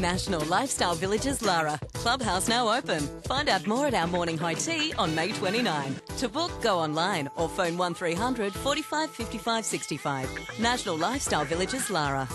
National Lifestyle Villages, Lara. Clubhouse now open. Find out more at our morning high tea on May 29. To book, go online or phone 1300 45 55 65. National Lifestyle Villages, Lara.